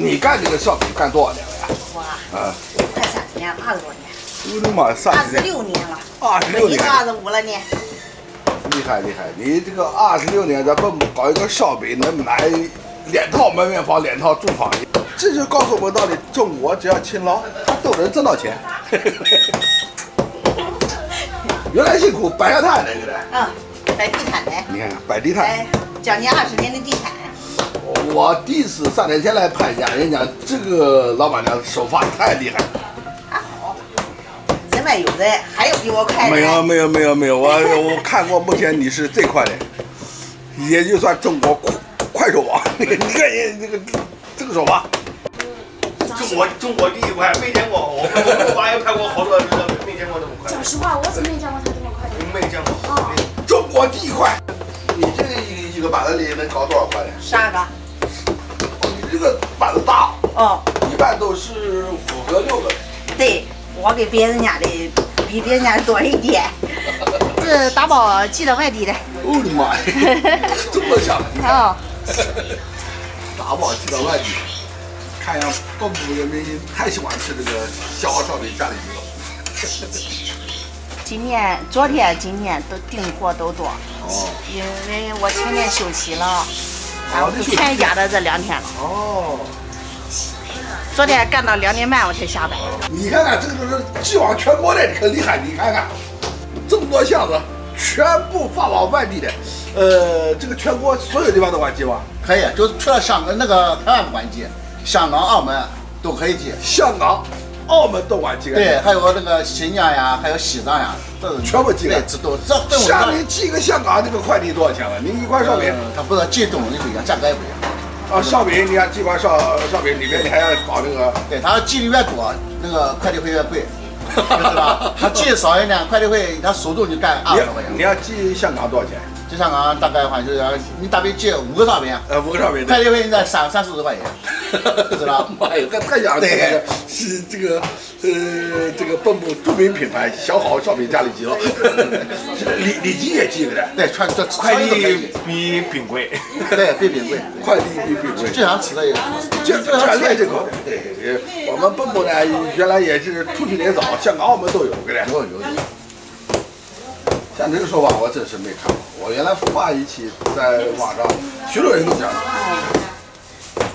你干这个橡皮干多少年了呀？我啊，快30年，20多年。我的妈，36年了，26年，25了呢。厉害厉害，你这个26年，咱们搞一个橡皮能买两套门面房，两套住房，这就告诉我们道理：中国只要勤劳，他都能挣到钱。原来辛苦摆下炭的，原来。嗯，摆地毯的。你看看，摆地毯。将近20年的地毯。我弟是3年前来拍家，人家这个老板娘手法太厉害了。还好，人外有人，还有比我快的。没有，我看过，目前你是最快的，也就算中国快手王。你看人这个手法，中国第一快，没见过。我也拍过好多，没见过这么快。讲实话，我怎么没见过他这么快？没见过。啊，中国第一快。你这个一个板子里能搞多少块呢？12个。你这个板子大哦，一般都是5个6个。对，我给别人家的比别人家多一点。这打包寄到外地的。我的妈呀，这么想啊！打包寄到外地，看样蚌埠人民太喜欢吃这个小奥烧饼家里做。昨天、今天都订货都多。哦，因为我前天休息了，然后全压到这2天了。哦，昨天干到2点半我才下班。你看看，这个寄往全国的可厉害！你看看，这么多箱子全部发往外地的，这个全国所有地方都管寄吗？可以，就除了香港那个台湾不管寄，香港、澳门都可以寄。香港、澳门都管寄。对，还有那个新疆呀，还有西藏呀。全部寄来，这下面寄个香港这个快递多少钱了？你一块烧饼，它不是寄东西不一样，价格也不一样。啊，烧饼你看寄块烧饼里面你还要搞那个，对，它寄的越多，那个快递费越贵，知道它寄少一点，快递费它手动就干20块钱。你要寄香港多少钱？寄香港大概话就是，你大概寄5个烧饼，5个烧饼，快递费你在30-40块钱，知道？妈呀，这太洋气了！是这个。这个蚌埠著名品牌小好烧饼家里寄了，李记也寄了，对，快递比饼贵，对，比饼贵，快递比饼贵，最常吃的也是，全在这口，对，我们蚌埠呢，原来也是出去得早，香港、澳门都有，有。像这个说法我真是没看过，我原来发一期在网上，许多人都讲，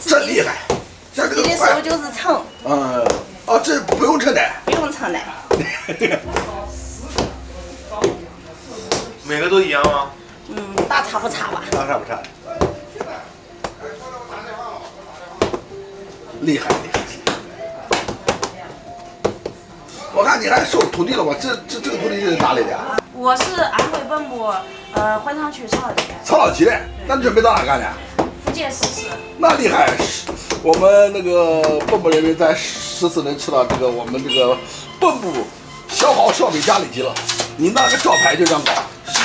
真厉害，像这个快，你的手就是秤，哦，这不用称的，不用称的。每个都一样吗？嗯，大差不差吧。大差不差。厉害厉害！我看你还收徒弟了吧？这个徒弟是哪里的啊？我是安徽蚌埠欢昌区曹老旗。曹老旗的，那你准备到哪干的？福建石狮。那厉害！我们那个蚌埠人民在14能吃到这个我们这个蚌埠小好烧饼家里脊了，你那个招牌就这样搞，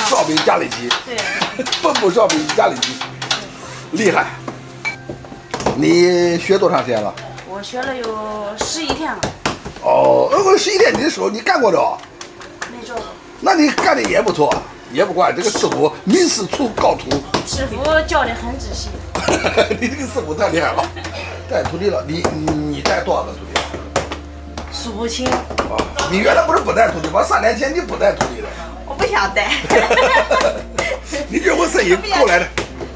烧饼家里脊，对，蚌埠烧饼家里脊，厉害！你学多长时间了？我学了有11天了。哦，我11天，你的手你干过的哦？没做过。那你干的也不错，也不怪这个师傅名师出高徒，师傅教的很仔细。你这个师傅太厉害了，带徒弟了，你带多少个徒弟？数不清啊！你原来不是不带徒弟吗？3年前你不带徒弟的。我不想带。你这我生意过来的。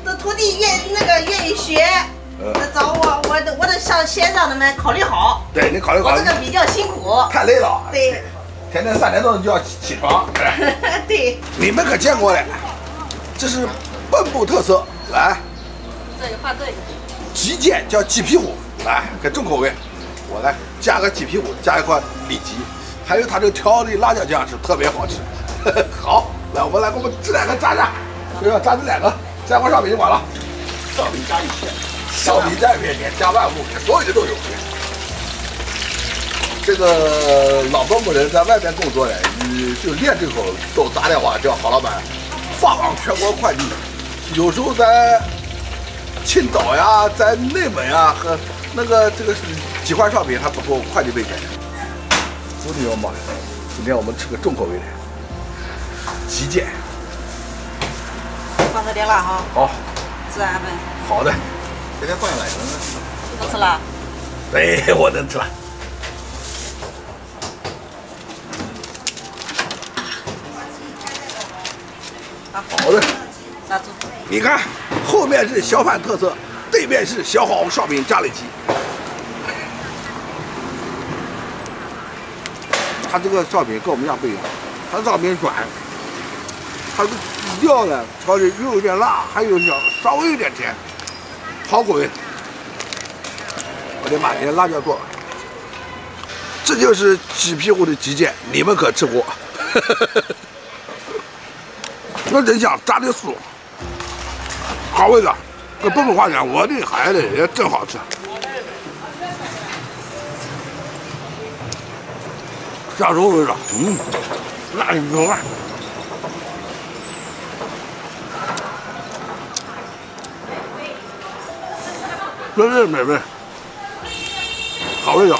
这徒弟愿意学，找我得上先让他们考虑好。对你考虑好。我这个比较辛苦。太累了。对。天天3点多就要起床。对。你们可见过了，这是蚌埠特色，来。对，画对。鸡腱叫鸡屁股，来，可重口味。我来加个鸡屁股，加一块里脊，还有它这个调的辣椒酱是特别好吃。好，来，我们这2个炸，就要炸这2个，再往上面就完了。上面加1000，上面加10000，加15000，所有的都有。这个老蚌埠人在外边工作的，就练这口豆打电话叫郝老板发往全国快递，有时候在青岛呀，在内蒙呀和。那个这个几块烧饼还不够快递费钱。我的妈呀！今天我们吃个重口味的鸡腱。放这点辣哈。好。自然分。好的。给它放下来。不吃辣。哎，我的天！ 好的，你看，后面是小贩特色，对面是小好商品家里鸡。它这个商品跟我们家不一样，它商品软，它的底料呢调的又有点辣，还有稍微有点甜，好滚！我的妈，连辣椒做，这就是鸡屁股的极限，你们可吃过。那真香，炸的酥，好味道，这不用花钱，我的孩子也真好吃。下手味道，辣的不辣。真是美味，好味道。